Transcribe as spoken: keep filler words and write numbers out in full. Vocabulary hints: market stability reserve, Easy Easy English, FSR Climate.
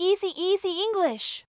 Easy Easy English.